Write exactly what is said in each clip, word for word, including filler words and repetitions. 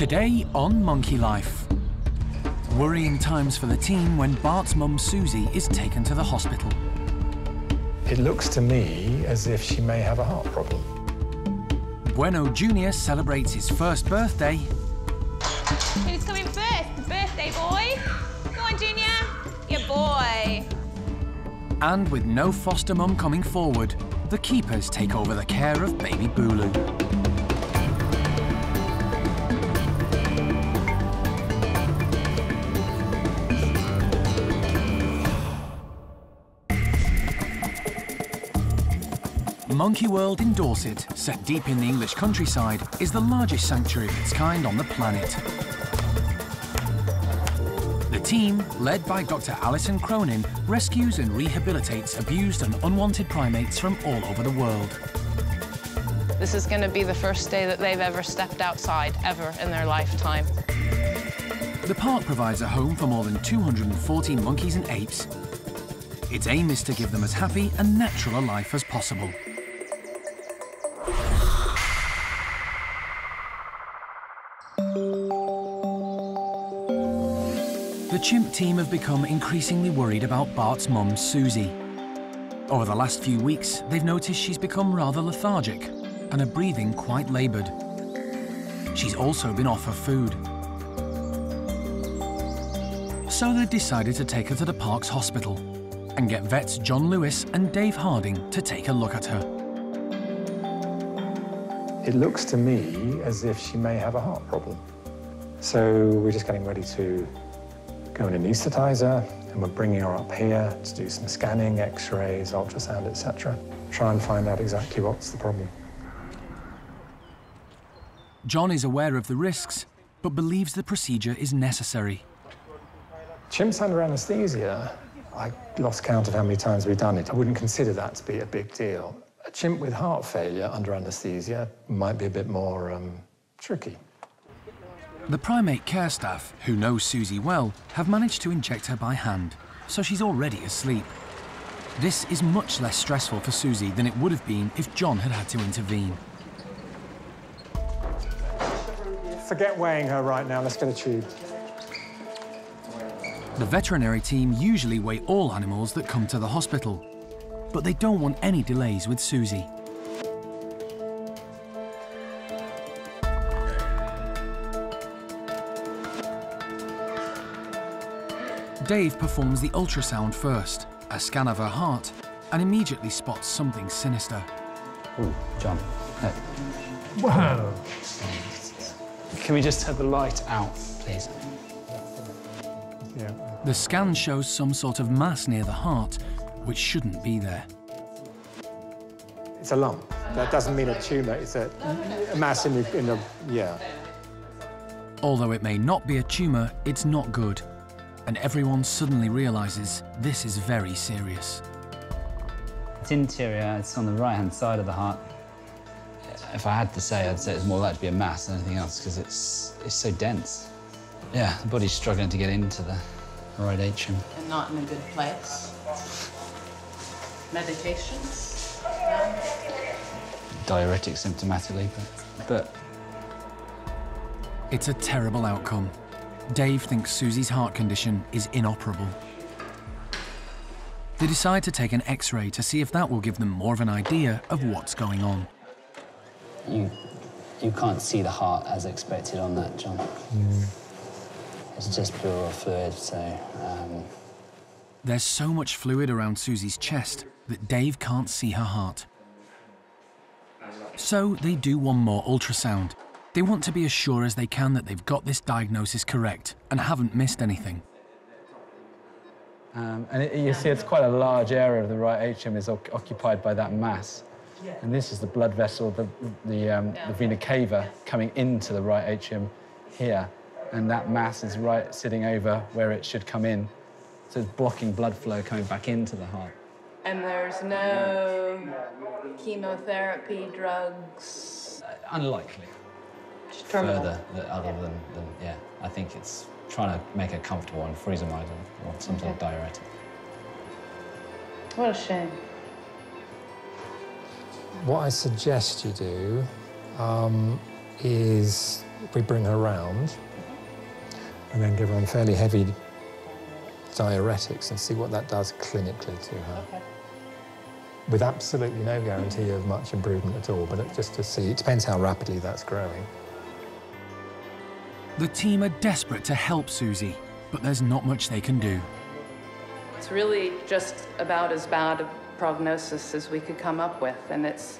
Today on Monkey Life. Worrying times for the team when Bart's mum Susie is taken to the hospital. It looks to me as if she may have a heart problem. Bueno Junior celebrates his first birthday. Who's coming first? The birthday boy? Go on, Junior. Your boy. And with no foster mum coming forward, the keepers take over the care of baby Bulu. Monkey World in Dorset, set deep in the English countryside, is the largest sanctuary of its kind on the planet. The team, led by Doctor Alison Cronin, rescues and rehabilitates abused and unwanted primates from all over the world. This is going to be the first day that they've ever stepped outside, ever in their lifetime. The park provides a home for more than two hundred forty monkeys and apes. Its aim is to give them as happy and natural a life as possible. The chimp team have become increasingly worried about Bart's mum, Susie. Over the last few weeks, they've noticed she's become rather lethargic and her breathing quite laboured. She's also been off her food. So they've decided to take her to the park's hospital and get vets John Lewis and Dave Harding to take a look at her. It looks to me as if she may have a heart problem. So we're just getting ready to go and anaesthetize her, and we're bringing her up here to do some scanning, x-rays, ultrasound, et cetera. Try and find out exactly what's the problem. John is aware of the risks, but believes the procedure is necessary. Chimps under anaesthesia, I lost count of how many times we've done it. I wouldn't consider that to be a big deal. A chimp with heart failure under anaesthesia might be a bit more um, tricky. The primate care staff, who know Susie well, have managed to inject her by hand, so she's already asleep. This is much less stressful for Susie than it would have been if John had had to intervene. Forget weighing her right now, let's get a tube. The veterinary team usually weigh all animals that come to the hospital, but they don't want any delays with Susie. Dave performs the ultrasound first, a scan of her heart, and immediately spots something sinister. Ooh, John. No. Whoa! Can we just have the light out, please? Yeah. The scan shows some sort of mass near the heart, which shouldn't be there. It's a lump. That doesn't mean a tumour. It's a, a mass in the, in the... yeah. Although it may not be a tumour, it's not good. And everyone suddenly realises this is very serious. It's interior, it's on the right-hand side of the heart. If I had to say, I'd say it's more likely to be a mass than anything else, because it's, it's so dense. Yeah, the body's struggling to get into the right atrium. And not in a good place. Medications? Diuretic symptomatically, but... but... It's a terrible outcome. Dave thinks Susie's heart condition is inoperable. They decide to take an x-ray to see if that will give them more of an idea of what's going on. You, you can't see the heart as expected on that, John. Mm. It's just pleural fluid, so... Um... There's so much fluid around Susie's chest that Dave can't see her heart. So they do one more ultrasound. They want to be as sure as they can that they've got this diagnosis correct and haven't missed anything. Um, and it, you see it's quite a large area of the right atrium is occupied by that mass. Yeah. And this is the blood vessel, the, the, um, yeah. the vena cava coming into the right atrium here. And that mass is right sitting over where it should come in. So it's blocking blood flow coming back into the heart. And there's no chemotherapy, drugs? Uh, unlikely. Further, other than, than, yeah, I think it's trying to make it comfortable and freezomide or some sort of diuretic. What a shame. What I suggest you do um, is we bring her round and then give her on fairly heavy diuretics and see what that does clinically to her. Okay. With absolutely no guarantee of much improvement at all, but it, just to see, it depends how rapidly that's growing. The team are desperate to help Susie, but there's not much they can do. It's really just about as bad a prognosis as we could come up with, and it's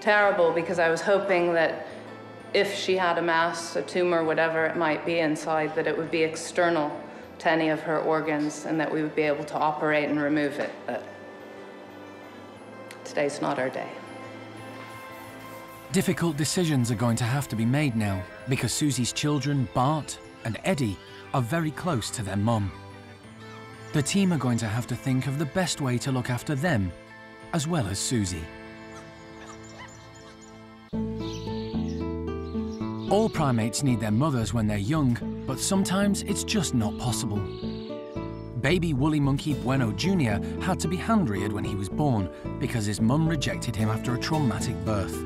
terrible because I was hoping that if she had a mass, a tumor, whatever it might be inside, that it would be external to any of her organs and that we would be able to operate and remove it. But today's not our day. Difficult decisions are going to have to be made now because Susie's children, Bart and Eddie, are very close to their mum. The team are going to have to think of the best way to look after them as well as Susie. All primates need their mothers when they're young, but sometimes it's just not possible. Baby woolly monkey Bueno Junior had to be hand-reared when he was born because his mum rejected him after a traumatic birth.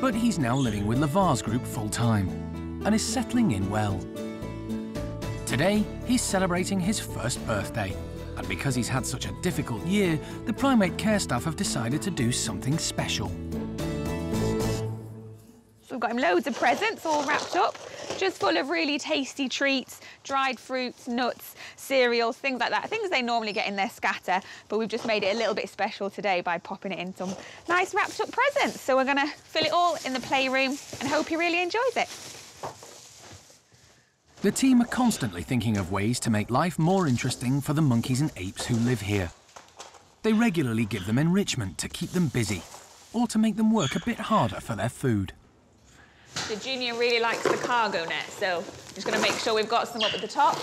But he's now living with LeVar's group full-time and is settling in well. Today, he's celebrating his first birthday, and because he's had such a difficult year, the primate care staff have decided to do something special. We've got him loads of presents all wrapped up, just full of really tasty treats, dried fruits, nuts, cereals, things like that. Things they normally get in their scatter, but we've just made it a little bit special today by popping it in some nice wrapped up presents. So we're gonna fill it all in the playroom and hope he really enjoys it. The team are constantly thinking of ways to make life more interesting for the monkeys and apes who live here. They regularly give them enrichment to keep them busy, or to make them work a bit harder for their food. The junior really likes the cargo net, so I'm just going to make sure we've got some up at the top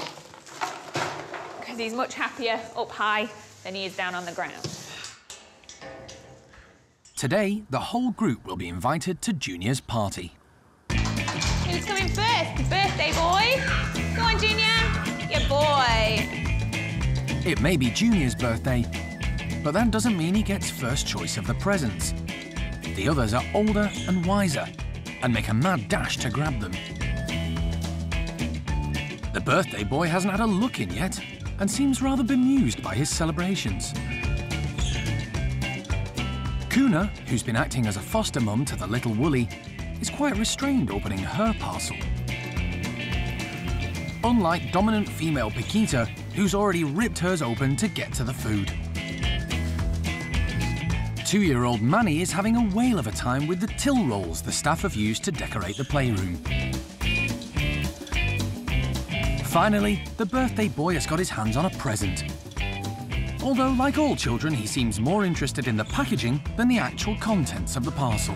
because he's much happier up high than he is down on the ground. Today, the whole group will be invited to Junior's party. Who's coming first? The birthday boy? Go on, Junior. Your boy. It may be Junior's birthday, but that doesn't mean he gets first choice of the presents. The others are older and wiser, and make a mad dash to grab them. The birthday boy hasn't had a look in yet and seems rather bemused by his celebrations. Kuna, who's been acting as a foster mum to the little woolly, is quite restrained opening her parcel. Unlike dominant female Piquita, who's already ripped hers open to get to the food. Two-year-old Manny is having a whale of a time with the till rolls the staff have used to decorate the playroom. Finally, the birthday boy has got his hands on a present. Although, like all children, he seems more interested in the packaging than the actual contents of the parcel.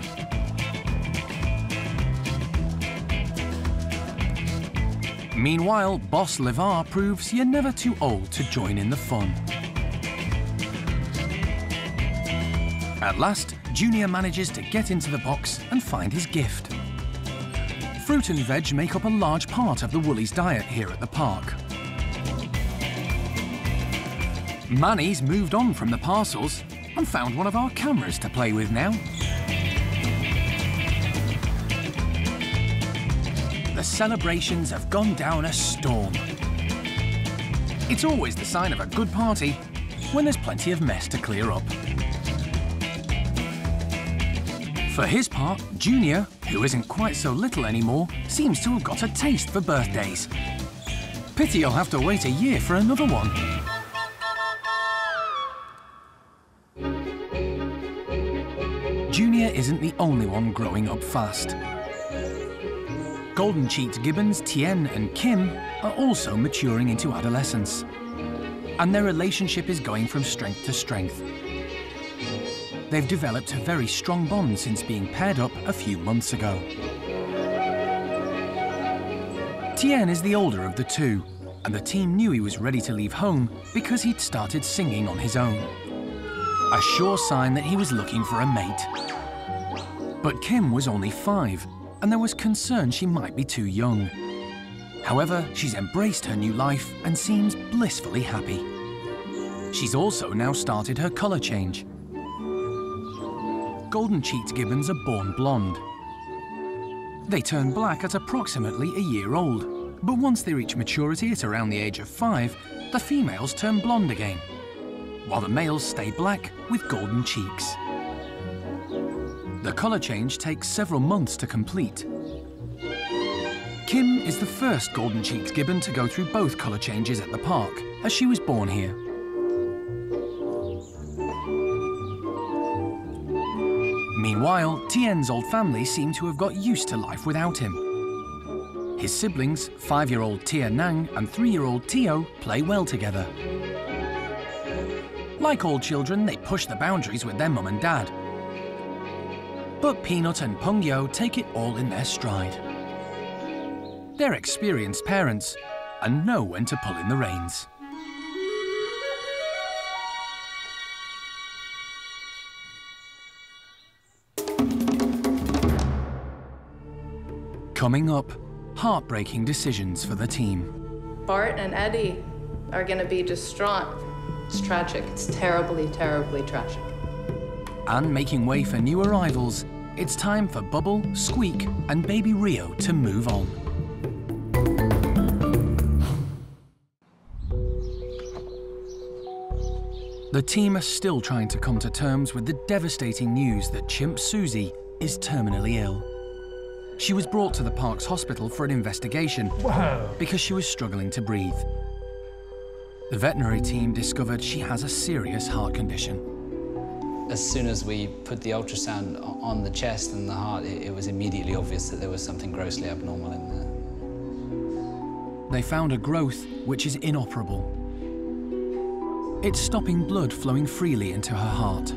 Meanwhile, boss LeVar proves you're never too old to join in the fun. At last, Junior manages to get into the box and find his gift. Fruit and veg make up a large part of the woolly's diet here at the park. Manny's moved on from the parcels and found one of our cameras to play with now. The celebrations have gone down a storm. It's always the sign of a good party when there's plenty of mess to clear up. For his part, Junior, who isn't quite so little anymore, seems to have got a taste for birthdays. Pity he'll have to wait a year for another one. Junior isn't the only one growing up fast. Golden-cheeked gibbons Tien and Kim are also maturing into adolescence. And their relationship is going from strength to strength. They've developed a very strong bond since being paired up a few months ago. Tien is the older of the two, and the team knew he was ready to leave home because he'd started singing on his own. A sure sign that he was looking for a mate. But Kim was only five, and there was concern she might be too young. However, she's embraced her new life and seems blissfully happy. She's also now started her colour change. Golden-cheeked gibbons are born blonde. They turn black at approximately a year old, but once they reach maturity at around the age of five, the females turn blonde again, while the males stay black with golden cheeks. The colour change takes several months to complete. Kim is the first golden-cheeked gibbon to go through both colour changes at the park, as she was born here. Meanwhile, Tien's old family seem to have got used to life without him. His siblings, five-year-old Tia Nang and three-year-old Tio, play well together. Like all children, they push the boundaries with their mum and dad. But Peanut and Pongyo take it all in their stride. They're experienced parents and know when to pull in the reins. Coming up, heartbreaking decisions for the team. Bart and Eddie are going to be distraught. It's tragic. It's terribly, terribly tragic. And making way for new arrivals, it's time for Bubble, Squeak, and baby Rio to move on. The team are still trying to come to terms with the devastating news that chimp Susie is terminally ill. She was brought to the park's hospital for an investigation. Whoa. Because she was struggling to breathe. The veterinary team discovered she has a serious heart condition. As soon as we put the ultrasound on the chest and the heart, it, it was immediately obvious that there was something grossly abnormal in there. They found a growth which is inoperable. It's stopping blood flowing freely into her heart.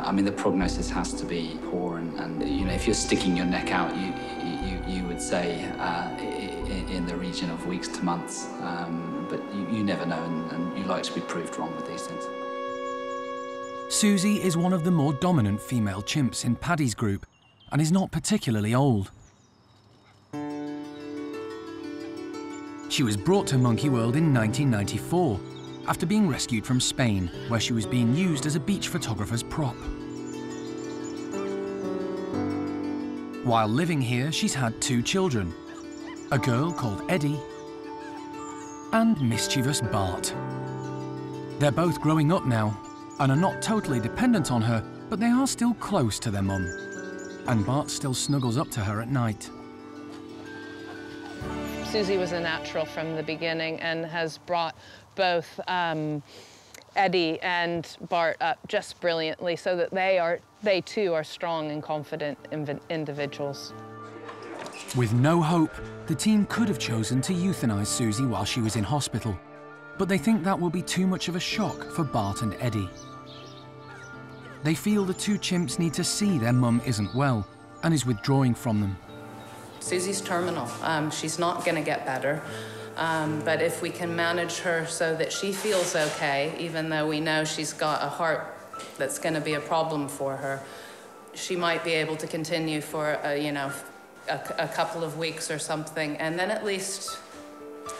I mean, the prognosis has to be poor, and, and you know, if you're sticking your neck out, you, you, you would say uh, in the region of weeks to months. Um, but you, you never know, and, and you like to be proved wrong with these things. Susie is one of the more dominant female chimps in Paddy's group and is not particularly old. She was brought to Monkey World in nineteen ninety-four after being rescued from Spain, where she was being used as a beach photographer's prop. While living here, she's had two children, a girl called Eddie and mischievous Bart. They're both growing up now and are not totally dependent on her, but they are still close to their mum. And Bart still snuggles up to her at night. Susie was a natural from the beginning and has brought both um, Eddie and Bart up just brilliantly, so that they are, they too are strong and confident individuals. With no hope, the team could have chosen to euthanize Susie while she was in hospital, but they think that will be too much of a shock for Bart and Eddie. They feel the two chimps need to see their mum isn't well and is withdrawing from them. Susie's terminal. Um, she's not going to get better, um, but if we can manage her so that she feels okay, even though we know she's got a heart that's going to be a problem for her, she might be able to continue for, uh, you know, A, a couple of weeks or something, and then at least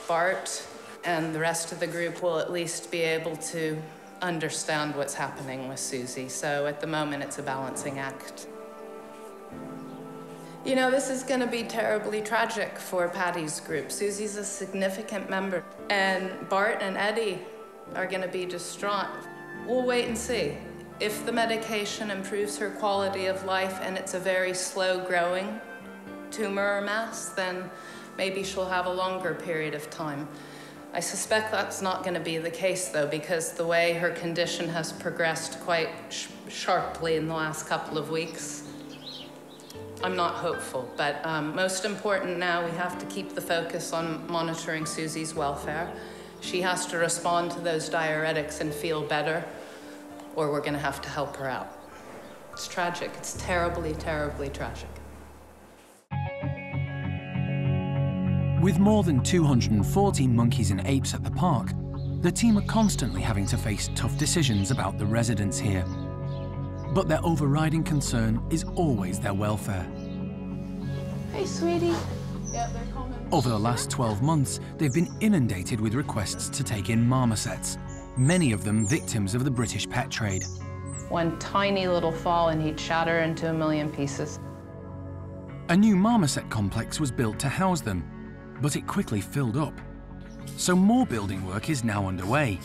Bart and the rest of the group will at least be able to understand what's happening with Susie. So at the moment, it's a balancing act. You know, this is going to be terribly tragic for Paddy's group. Susie's a significant member, and Bart and Eddie are going to be distraught. We'll wait and see. If the medication improves her quality of life and it's a very slow-growing tumor or mass, then maybe she'll have a longer period of time. I suspect that's not going to be the case, though, because the way her condition has progressed quite sh sharply in the last couple of weeks, I'm not hopeful. But um, most important now, we have to keep the focus on monitoring Susie's welfare. She has to respond to those diuretics and feel better, or we're going to have to help her out. It's tragic. It's terribly, terribly tragic. With more than two hundred forty monkeys and apes at the park, the team are constantly having to face tough decisions about the residents here. But their overriding concern is always their welfare. Hey, sweetie. Yeah, they're coming. Over the last twelve months, they've been inundated with requests to take in marmosets, many of them victims of the British pet trade. One tiny little fall and he'd shatter into a million pieces. A new marmoset complex was built to house them, but it quickly filled up. So more building work is now underway.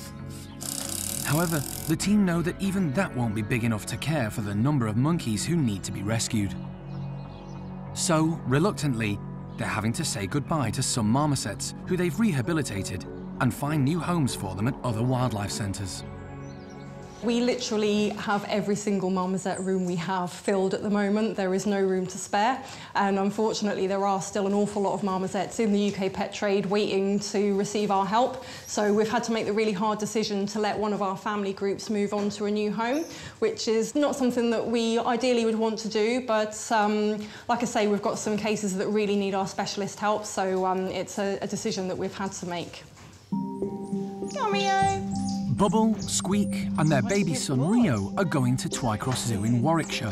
However, the team know that even that won't be big enough to care for the number of monkeys who need to be rescued. So, reluctantly, they're having to say goodbye to some marmosets who they've rehabilitated and find new homes for them at other wildlife centres. We literally have every single marmoset room we have filled at the moment. There is no room to spare, and unfortunately there are still an awful lot of marmosets in the U K pet trade waiting to receive our help. So we've had to make the really hard decision to let one of our family groups move on to a new home, which is not something that we ideally would want to do, but um, like I say, we've got some cases that really need our specialist help, so um, it's a, a decision that we've had to make. Come here. Bubble, Squeak and their baby son Rio are going to Twycross Zoo in Warwickshire.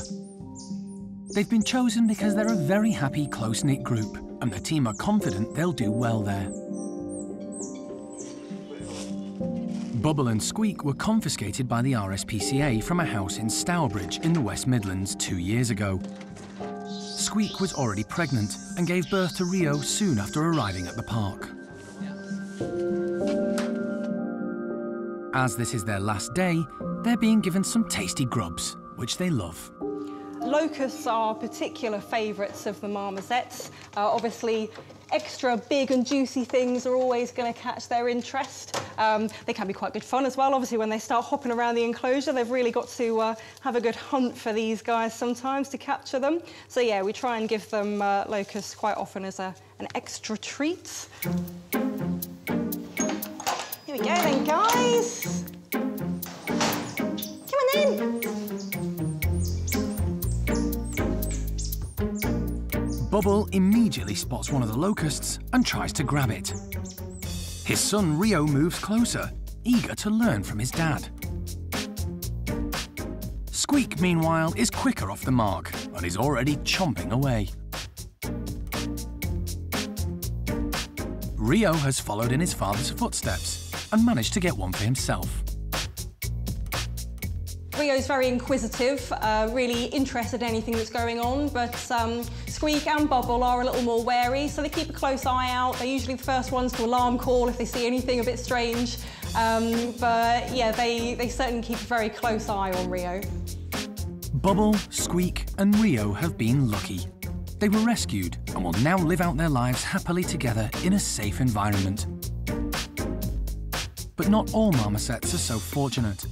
They've been chosen because they're a very happy, close-knit group, and the team are confident they'll do well there. Bubble and Squeak were confiscated by the R S P C A from a house in Stourbridge in the West Midlands two years ago. Squeak was already pregnant and gave birth to Rio soon after arriving at the park. As this is their last day, they're being given some tasty grubs, which they love. Locusts are particular favourites of the marmosets. Uh, obviously, extra big and juicy things are always going to catch their interest. Um, they can be quite good fun as well. Obviously, when they start hopping around the enclosure, they've really got to uh, have a good hunt for these guys sometimes to capture them. So, yeah, we try and give them uh, locusts quite often as a, an extra treat. Here we go then, guys. Come on in. Bubble immediately spots one of the locusts and tries to grab it. His son Rio moves closer, eager to learn from his dad. Squeak, meanwhile, is quicker off the mark and is already chomping away. Rio has followed in his father's footsteps and managed to get one for himself. Rio's very inquisitive, uh, really interested in anything that's going on, but um, Squeak and Bubble are a little more wary, so they keep a close eye out. They're usually the first ones to alarm call if they see anything a bit strange. Um, but yeah, they, they certainly keep a very close eye on Rio. Bubble, Squeak and Rio have been lucky. They were rescued and will now live out their lives happily together in a safe environment. But not all marmosets are so fortunate.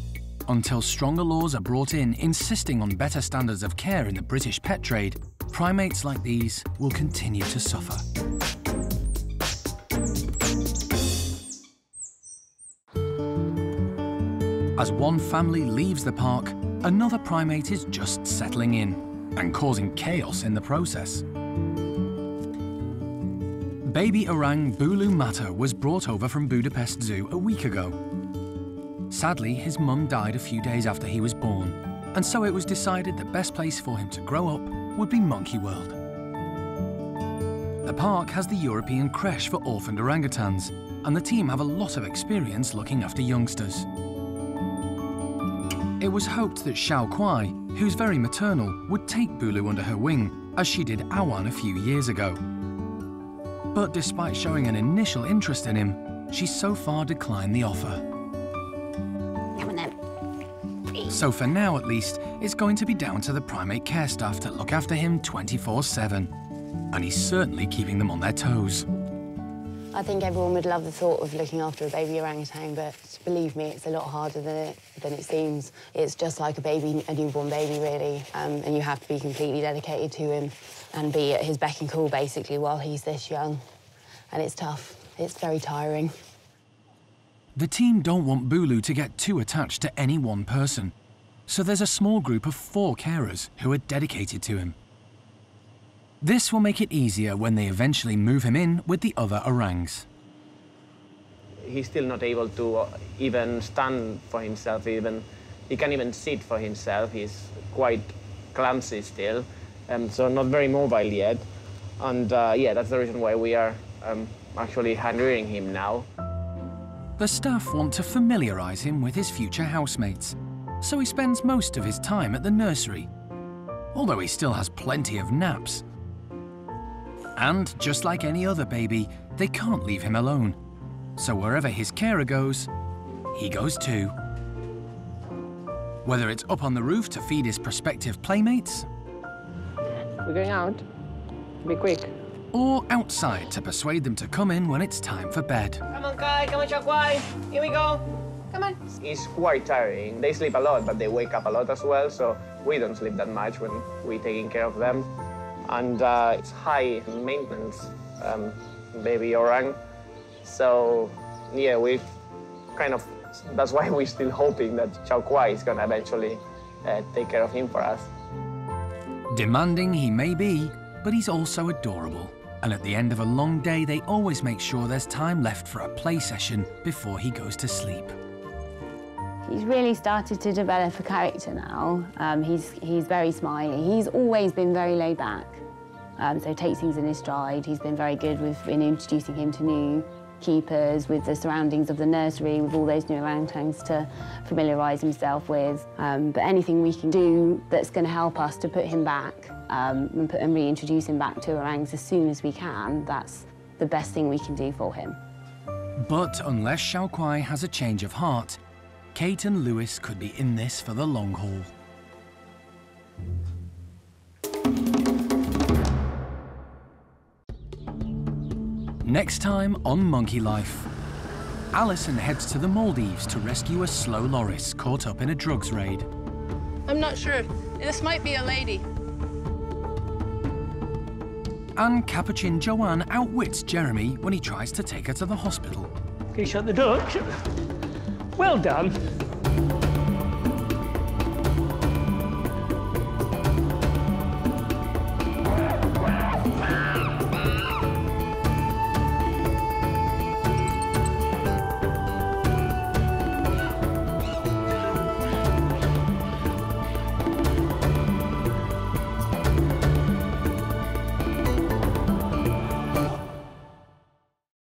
Until stronger laws are brought in insisting on better standards of care in the British pet trade, primates like these will continue to suffer. As one family leaves the park, another primate is just settling in and causing chaos in the process. Baby orang Bulu Mata was brought over from Budapest Zoo a week ago. Sadly, his mum died a few days after he was born, and so it was decided the best place for him to grow up would be Monkey World. The park has the European creche for orphaned orangutans, and the team have a lot of experience looking after youngsters. It was hoped that Xiao Kwai, who's very maternal, would take Bulu under her wing, as she did Awan a few years ago. But despite showing an initial interest in him, she so far declined the offer. Come on then. So for now, at least, it's going to be down to the primate care staff to look after him twenty-four seven. And he's certainly keeping them on their toes. I think everyone would love the thought of looking after a baby orangutan, but believe me, it's a lot harder than it, than it seems. It's just like a baby, a newborn baby, really, um, and you have to be completely dedicated to him and be at his beck and call, basically, while he's this young. And it's tough. It's very tiring. The team don't want Bulu to get too attached to any one person, so there's a small group of four carers who are dedicated to him. This will make it easier when they eventually move him in with the other orangs. He's still not able to even stand for himself, even. He can't even sit for himself. He's quite clumsy still. Um, so not very mobile yet, and uh, yeah, that's the reason why we are um, actually hand-rearing him now. The staff want to familiarise him with his future housemates, so he spends most of his time at the nursery, although he still has plenty of naps. And just like any other baby, they can't leave him alone, so wherever his carer goes, he goes too. Whether it's up on the roof to feed his prospective playmates, we're going out. Be quick. Or outside to persuade them to come in when it's time for bed. Come on, Kai. Come on, Xiao Kwai. Here we go. Come on. It's quite tiring. They sleep a lot, but they wake up a lot as well, so we don't sleep that much when we're taking care of them. And uh, it's high maintenance, um, baby orang. So, yeah, we've kind of... That's why we're still hoping that Xiao Kwai is going to eventually uh, take care of him for us. Demanding he may be, but he's also adorable. And at the end of a long day, they always make sure there's time left for a play session before he goes to sleep. He's really started to develop a character now. Um, he's, he's very smiley. He's always been very laid back, um, so takes things in his stride. He's been very good with in introducing him to new keepers, with the surroundings of the nursery, with all those new orangutans to familiarise himself with. Um, but anything we can do that's going to help us to put him back um, and, put, and reintroduce him back to orangs as soon as we can, that's the best thing we can do for him. But unless Xiao Kwai has a change of heart, Kate and Lewis could be in this for the long haul. Next time on Monkey Life, Alison heads to the Maldives to rescue a slow loris caught up in a drugs raid. I'm not sure. This might be a lady. And Capuchin Joanne outwits Jeremy when he tries to take her to the hospital. Can you shut the door? Well done.